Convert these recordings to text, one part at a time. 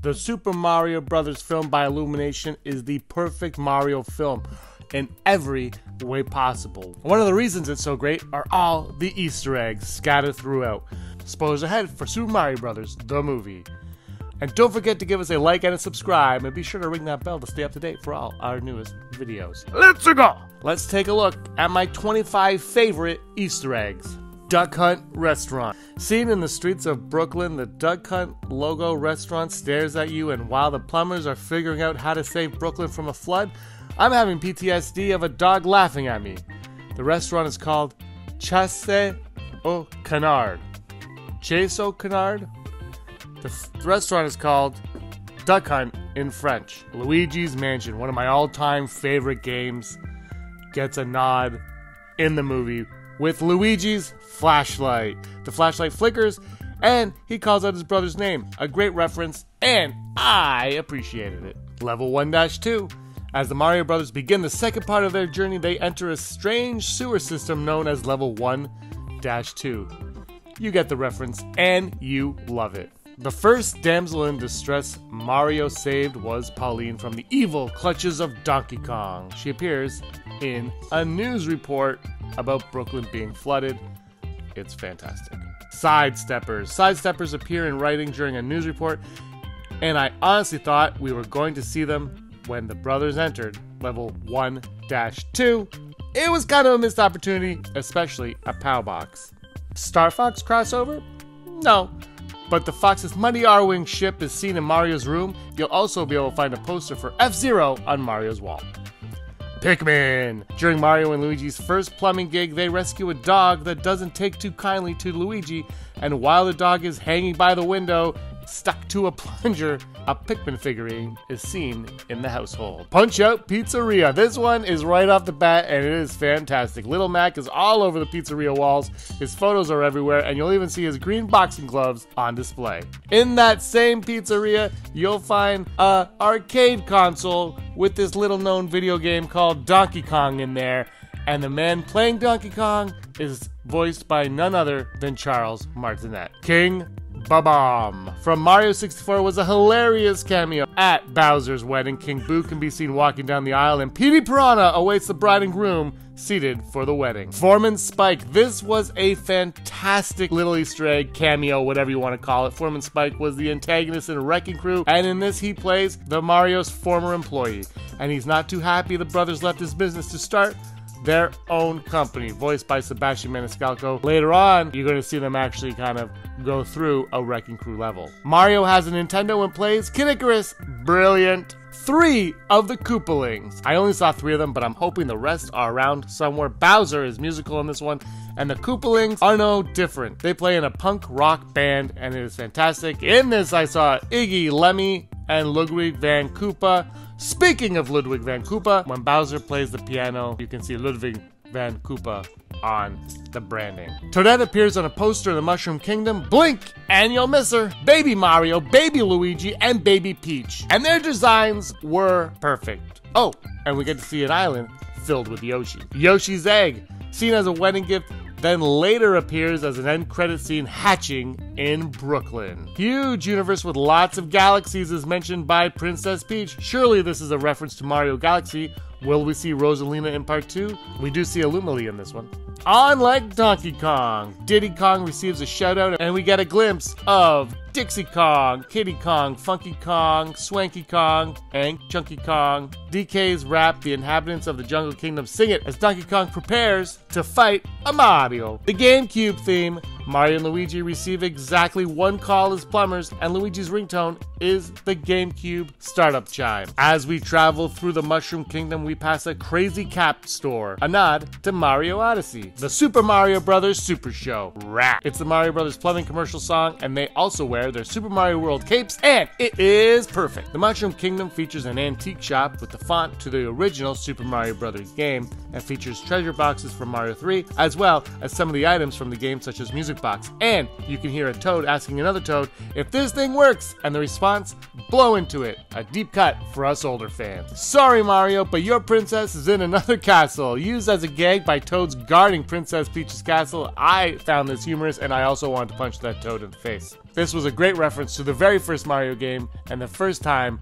The Super Mario Brothers film by Illumination is the perfect Mario film in every way possible. One of the reasons it's so great are all the Easter eggs scattered throughout. Spoilers ahead for Super Mario Brothers, the movie. And don't forget to give us a like and a subscribe, and be sure to ring that bell to stay up to date for all our newest videos. Let's go! Let's take a look at my 25 favorite Easter eggs. Duck Hunt Restaurant. Seen in the streets of Brooklyn, the Duck Hunt logo restaurant stares at you, and while the plumbers are figuring out how to save Brooklyn from a flood, I'm having PTSD of a dog laughing at me. The restaurant is called Chasse au Canard. Chasse au Canard? The restaurant is called Duck Hunt in French. Luigi's Mansion, one of my all-time favorite games, gets a nod in the movie with Luigi's flashlight. The flashlight flickers and he calls out his brother's name. A great reference, and I appreciated it. Level 1-2. As the Mario Brothers begin the second part of their journey, they enter a strange sewer system known as Level 1-2. You get the reference and you love it. The first damsel in distress Mario saved was Pauline from the evil clutches of Donkey Kong. She appears in a news report about Brooklyn being flooded. It's fantastic. Sidesteppers. Sidesteppers appear in writing during a news report, and I honestly thought we were going to see them when the brothers entered Level 1-2. It was kind of a missed opportunity, especially a POW box. Star Fox crossover? No. But the Fox's mighty R-wing ship is seen in Mario's room. You'll also be able to find a poster for F-Zero on Mario's wall. Pikmin! During Mario and Luigi's first plumbing gig, they rescue a dog that doesn't take too kindly to Luigi, and while the dog is hanging by the window, stuck to a plunger, a Pikmin figurine is seen in the household. Punch Out Pizzeria. This one is right off the bat, and it is fantastic. Little Mac is all over the pizzeria walls, his photos are everywhere, and you'll even see his green boxing gloves on display. In that same pizzeria, you'll find an arcade console with this little known video game called Donkey Kong in there, and the man playing Donkey Kong is voiced by none other than Charles Martinet. King Ba-bomb from Mario 64 was a hilarious cameo. At Bowser's wedding, King Boo can be seen walking down the aisle, and Petey Piranha awaits the bride and groom seated for the wedding. Foreman Spike. This was a fantastic little Easter egg, cameo, whatever you want to call it. Foreman Spike was the antagonist in Wrecking Crew, and in this he plays the Mario's former employee, and he's not too happy the brothers left his business to start their own company, voiced by Sebastian Maniscalco. Later on, you're going to see them actually kind of go through a Wrecking Crew level. Mario has a Nintendo and plays Kid Icarus. Brilliant. 3 of the Koopalings. I only saw 3 of them, but I'm hoping the rest are around somewhere. Bowser is musical in this one, and the Koopalings are no different. They play in a punk rock band, and it is fantastic. In this, I saw Iggy, Lemmy, and Ludwig van Koopa. Speaking of Ludwig van Koopa, when Bowser plays the piano, you can see Ludwig van Koopa on the branding. Toadette appears on a poster in the Mushroom Kingdom. Blink and you'll miss her. Baby Mario, Baby Luigi, and Baby Peach. And their designs were perfect. Oh, and we get to see an island filled with Yoshi. Yoshi's egg, seen as a wedding gift, then later appears as an end credit scene hatching in Brooklyn. Huge universe with lots of galaxies is mentioned by Princess Peach. Surely this is a reference to Mario Galaxy. Will we see Rosalina in part 2? We do see Illumily in this one. Unlike Donkey Kong, Diddy Kong receives a shout out, and we get a glimpse of Dixie Kong, Kitty Kong, Funky Kong, Swanky Kong, and Chunky Kong. DK's rap, the inhabitants of the Jungle Kingdom sing it as Donkey Kong prepares to fight a Mario. The GameCube theme, Mario and Luigi receive exactly one call as plumbers, and Luigi's ringtone is the GameCube startup chime. As we travel through the Mushroom Kingdom, we pass a crazy cap store, a nod to Mario Odyssey. The Super Mario Brothers Super Show. Rap. It's the Mario Brothers plumbing commercial song, and they also wear their Super Mario World capes, and it is perfect. The Mushroom Kingdom features an antique shop with the font to the original Super Mario Brothers game, and features treasure boxes from Mario 3, as well as some of the items from the game, such as music music box. And you can hear a toad asking another toad, if this thing works, and the response, blow into it. A deep cut for us older fans. Sorry Mario, but your princess is in another castle. Used as a gag by toads guarding Princess Peach's castle. I found this humorous and I also wanted to punch that toad in the face. This was a great reference to the very first Mario game and the first time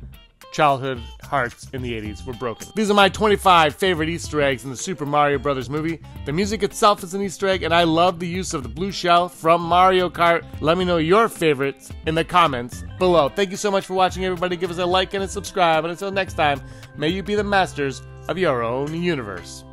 childhood hearts in the 80s were broken. These are my 25 favorite Easter eggs in the Super Mario Bros. Movie. The music itself is an Easter egg, and I love the use of the blue shell from Mario Kart. Let me know your favorites in the comments below. Thank you so much for watching, everybody. Give us a like and a subscribe, and until next time, may you be the masters of your own universe.